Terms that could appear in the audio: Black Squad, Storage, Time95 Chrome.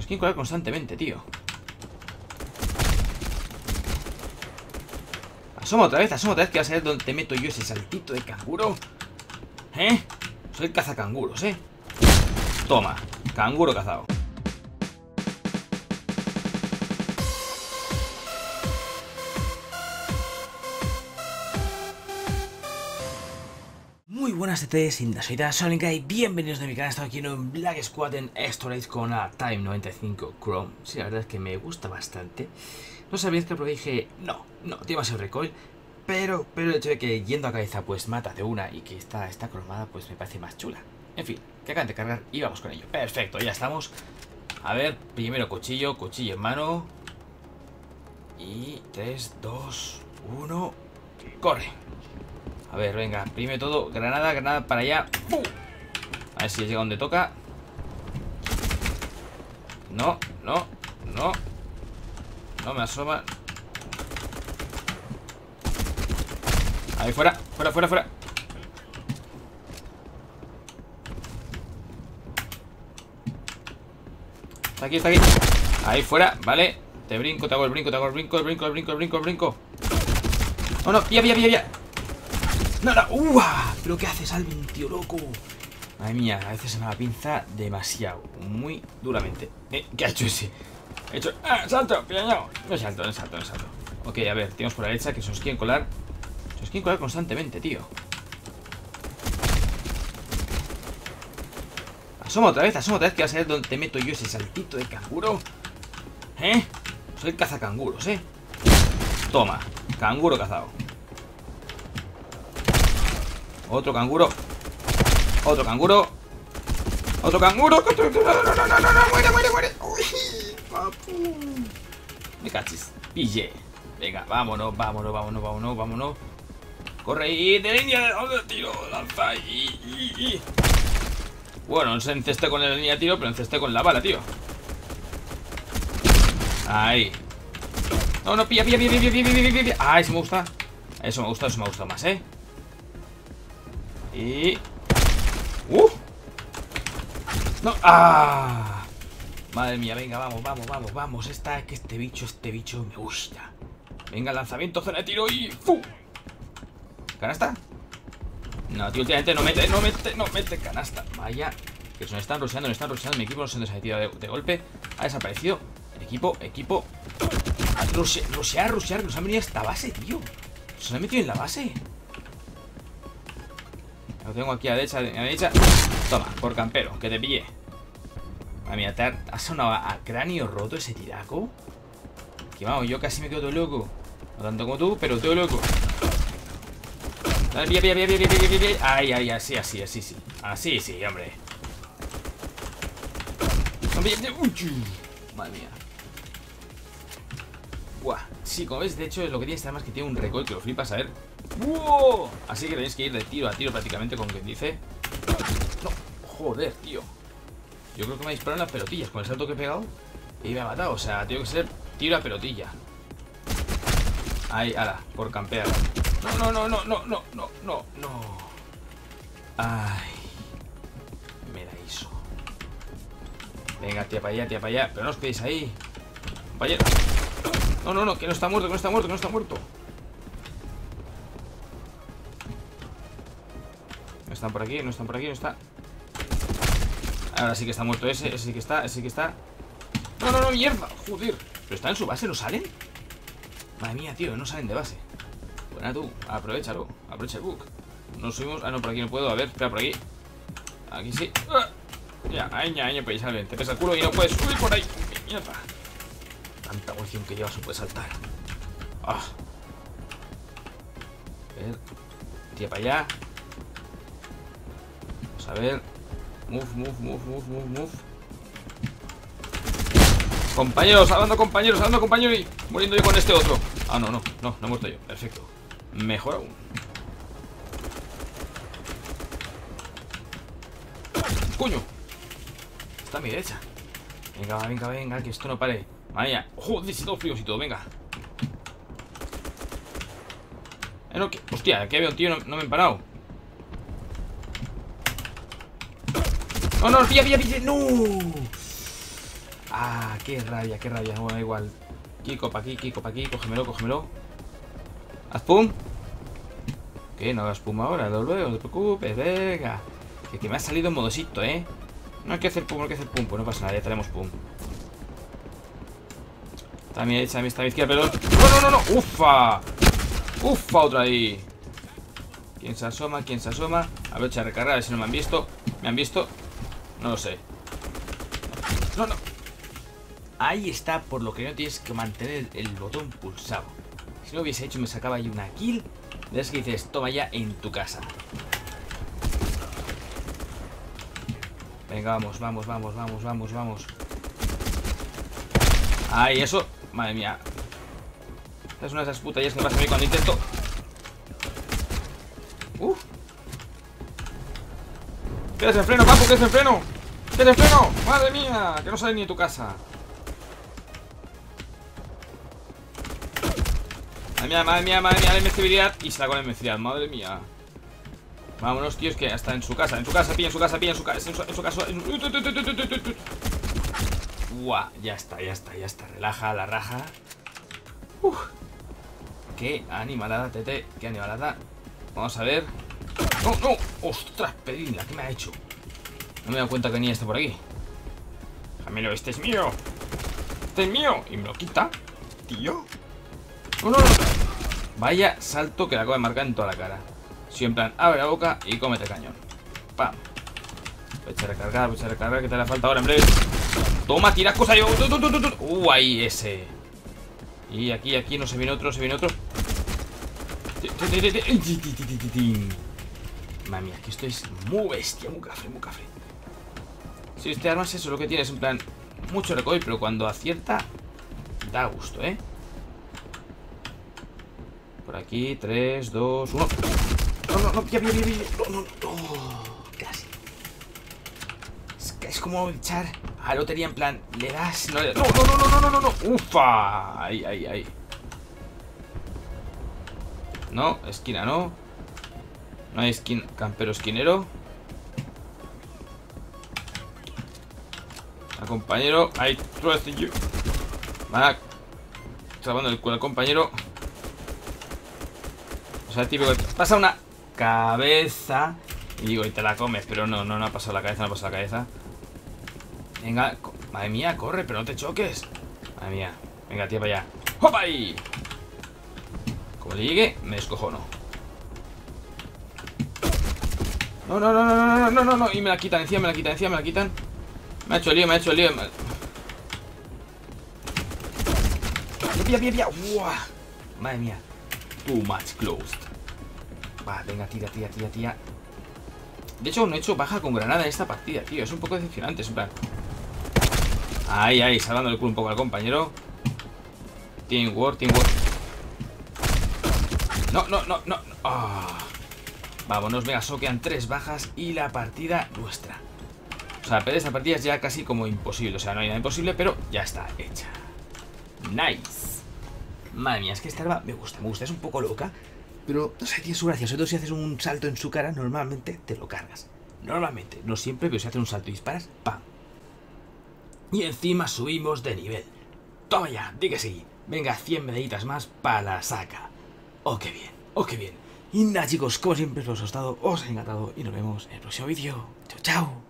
Tienes que incubar constantemente, tío. Asoma otra vez, que vas a ver dónde te meto yo ese saltito de canguro. ¿Eh? Soy cazacanguros, ¿eh? Toma, canguro cazado. Muy buenas a todos, soy Sónica y bienvenidos de mi canal. Estoy aquí en Black Squad en Storage con la Time95 Chrome. Sí, la verdad es que me gusta bastante. No sabíais que lo dije, no, tiene más el recoil, pero el hecho de que yendo a cabeza pues mata de una y que está cromada pues me parece más chula. En fin, que acaban de cargar y vamos con ello. Perfecto, ya estamos. A ver, primero cuchillo en mano. Y 3, 2, 1, corre. A ver, venga, primero todo, granada para allá. ¡Bum! A ver si llega donde toca. No. No me asoma. Ahí fuera. Está aquí. Ahí fuera, vale. Te brinco, te hago el brinco, te hago el brinco. No, pilla. No. ¡Uah! ¿Pero qué haces, Alvin, tío loco? Madre mía, a veces se me la pinza demasiado. Muy duramente. ¿Qué ha hecho ese? He hecho... ¡Ah! ¡Salto! ¡Piñao! No salto. Ok, a ver, tenemos por la derecha que se nos quieren colar. Se nos quieren colar constantemente, tío. Asoma otra vez, que vas a ver dónde te meto yo ese saltito de canguro. ¿Eh? Soy cazacanguros, ¿eh? Toma, canguro cazado. Otro canguro. No, muere. Uy, papu. Me cachis. Pille. Venga, vámonos. Corre y de línea de tiro. Lanza y. Bueno, no se encesté con la línea de tiro, pero encesté con la bala, tío. Ahí. No, pilla. Ah, eso me gusta. Eso me gusta más, ¿eh? Y... ¡No! ¡Ah! Madre mía, venga, vamos. Este bicho me gusta. Venga, lanzamiento, zona de tiro y... ¡Fu! ¿Canasta? No, tío, últimamente no mete canasta. Vaya, que se nos están rusheando, mi equipo no se nos ha metido de golpe. Ha desaparecido. Equipo. Rushear, que nos han venido a esta base, tío. Se nos han metido en la base. Lo tengo aquí a la derecha. Toma, por campero, que te pille. A mí, te ha sonado a cráneo roto ese tiraco. Que vamos, yo casi me quedo todo loco. No tanto como tú, pero todo loco. Dale, pilla. Ay, así. Así, hombre. Madre mía. Buah, sí, como ves, de hecho es lo que tiene, además que tiene un recoil que lo flipas, a ver. ¡Wow! Así que tenéis que ir de tiro a tiro prácticamente, como quien dice. No, joder, tío. Yo creo que me disparan las pelotillas con el salto que he pegado y me ha matado, o sea, tengo que ser tiro a pelotilla. Ahí, ala, por campear. No. Ay, me la hizo. Venga, tía para allá, pero no os quedéis ahí. Compañero. No, que no está muerto, No están por aquí, no está. Ahora sí que está muerto ese sí que está. No, mierda, joder. ¿Pero está en su base? ¿No salen? Madre mía, tío, no salen de base. Buena tú, aprovechalo, aprovecha el bug. Nos subimos, ah no, por aquí no puedo, a ver, espera, por aquí. Aquí sí. ¡Ah! Ya, pues salen, te pesa el culo y no puedes subir por ahí. Mierda. Tanta munición que llevas, no puedes saltar. Ah. A ver, tía para allá. A ver, move. Compañeros, hablando compañeros y muriendo yo con este otro. Ah, no he muerto yo, perfecto. Mejor aún. ¡Coño! Está a mi derecha. Venga, que esto no pare. Madre mía, joder, si todo frío y todo, venga. No, que, hostia, aquí había un tío, no me han parado. No, pilla. No. Ah, qué rabia, qué rabia. Bueno, da igual. Kiko para aquí, Kiko para aquí. Cógemelo, cógemelo. Haz pum. Que no hagas pum ahora, lo veo, no te preocupes. Venga. Que me ha salido en modosito, ¿eh? No hay que hacer pum, no hay que hacer pum. Pues no pasa nada, ya tenemos pum. También está a mi izquierda, pero... ¡No, no, no, no! ¡Ufa! ¡Ufa! Otra ahí. ¿Quién se asoma? ¿Quién se asoma? Aprovecha a recargar, a ver si no me han visto. ¿Me han visto? No lo sé. ¡No, no! Ahí está, por lo que no tienes que mantener el botón pulsado. Si no lo hubiese hecho, me sacaba ahí una kill. De esas que dices, toma ya en tu casa. Venga, vamos, vamos, vamos, vamos, vamos, vamos. Ay, eso, madre mía. Esta es una de esas putas que me pasa a mí cuando intento. ¡Que desenfreno, papu! ¡Que desenfreno! ¡Que desenfreno! ¡Madre mía! Que no sale ni de tu casa. Madre mía, madre mía, madre mía, la invencibilidad. Y se la con la invencibilidad, madre mía. Vámonos, tíos, que hasta en su casa, pilla, en su casa, pilla, en su casa, en su casa. Uah, ya está, ya está, ya está. Relaja la raja. Qué animalada, Tete, qué animalada. Vamos a ver. ¡No, no! ¡Ostras, Pedrina! ¿Qué me ha hecho? No me he dado cuenta que venía este por aquí. ¡Jamelo, este es mío! ¡Este es mío! Y me lo quita, tío. ¡No, no, no! Vaya salto que le acabo de marcar en toda la cara. Si en plan, abre la boca y cómete cañón. ¡Pam! Voy a recargar, que te la falta ahora en breve. ¡Toma, tiras cosas! ¡Ahí ese! Y aquí, aquí, no se viene otro, se viene otro. Madre mía, que esto es muy bestia, muy cafre, muy cafre. Si este arma es eso, lo que tiene es en plan mucho recoil, pero cuando acierta da gusto, ¿eh? Por aquí, 3, 2, 1. No, no, no, pilla, pilla, pilla, pilla. No, no, no, casi. Es como echar a lotería en plan, le das, no le das. No, no, no, no, no, no, no. Ufa, ahí, ahí, ahí. No, esquina no. No hay esquina, campero esquinero. Al compañero, I trust you. Van trabando el culo al compañero. O sea, típico, pasa una cabeza y digo, y te la comes, pero no, no, no ha pasado la cabeza, no ha pasado la cabeza. Venga, madre mía, corre, pero no te choques. Madre mía, venga, tío, para allá. ¡Hopa ahí! Como le llegue, me descojono. No, no, no, no, no, no, no, no. Y me la quitan, encima me la quitan, encima me la quitan. Me ha hecho el lío, me ha hecho el lío. Pilla, pilla, pilla. ¡Uah! Madre mía. Too much closed. Va, venga, tira, tira, tira, tira. De hecho, no he hecho baja con granada en esta partida, tío. Es un poco decepcionante, es en plan. Ahí, ahí, salvando el culo un poco al compañero. Teamwork, teamwork. No, no, no, no. Oh. Vámonos, venga, so quedan 3 bajas y la partida nuestra. O sea, perder esta partida es ya casi como imposible. O sea, no hay nada imposible, pero ya está hecha. Nice. Madre mía, es que esta arma me gusta, me gusta. Es un poco loca, pero no sé, tiene su gracia. Sobre todo si haces un salto en su cara, normalmente te lo cargas. Normalmente, no siempre, pero si haces un salto y disparas, ¡pam! Y encima subimos de nivel. Toma ya, di que sí. Venga, 100 medallitas más para la saca. Oh, qué bien, oh, qué bien. Y nada, chicos, como siempre, os ha gustado, os ha encantado y nos vemos en el próximo vídeo. Chao, chao.